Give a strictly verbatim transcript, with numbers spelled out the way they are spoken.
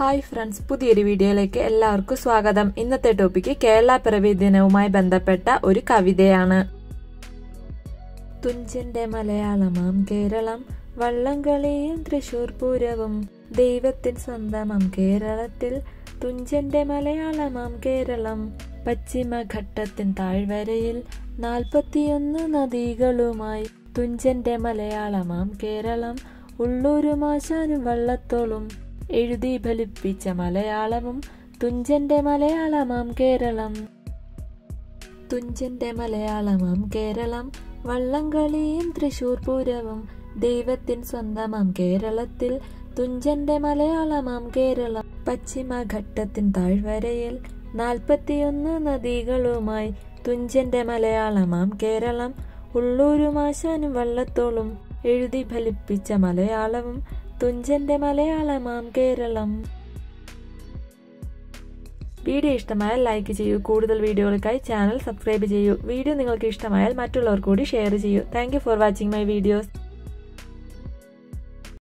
Hi friends, പുതിയൊരു വീഡിയോയിലേക്ക് എല്ലാവർക്കും സ്വാഗതം. ഇന്നത്തെ ടോപ്പിക് കേരള പിറവി ദിനവുമായി ബന്ധപ്പെട്ട ഒരു കവിതയാണ്. തുഞ്ചന്റെ മലയാളമാം കേരളം വള്ളംകളിയും തൃശൂർ പൂരവും ദൈവത്തിൻ സ്വന്തമാം കേരളത്തിൽ തുഞ്ചന്റെ മലയാളമാം കേരളം പശ്ചിമഘട്ടത്തിൻ താഴ്വരയിൽ നാൽപ്പത്തിയൊന്ന് നദികളുമായി തുഞ്ചന്റെ മലയാളമാം കേരളം ഉള്ളൂരുമാശാനും വള്ളത്തോളും എഴുതി ഫലിപ്പിച്ച മലയാളവും തുഞ്ചന്റെ മലയാളമാം കേരളം. തുഞ്ചന്റെ മലയാളമാം കേരളം വള്ളംകളിയും തൃശൂർ പൂരവും ദൈവത്തിൻ സ്വന്തമാം കേരളത്തിൽ തുഞ്ചന്റെ മലയാളമാം കേരളം പശ്ചിമഘട്ടത്തിൻ താഴ്വരയിൽ നാൽപ്പത്തിയൊന്ന് നദികളുമായി തുഞ്ചന്റെ മലയാളമാം കേരളം ഉള്ളൂരുമാശാനും വള്ളത്തോളും എഴുതി ഫലിപ്പിച്ച മലയാളവും തുഞ്ചന്റെ മലയാളമാം കേരളം. വീഡിയോ ഇഷ്ടമായാൽ ലൈക്ക് ചെയ്യൂ. കൂടുതൽ വീഡിയോകൾക്കായി ചാനൽ സബ്സ്ക്രൈബ് ചെയ്യൂ. വീഡിയോ നിങ്ങൾക്ക് ഇഷ്ടമായാൽ മറ്റുള്ളവർ കൂടി ഷെയർ ചെയ്യൂ. Thank you for watching my videos.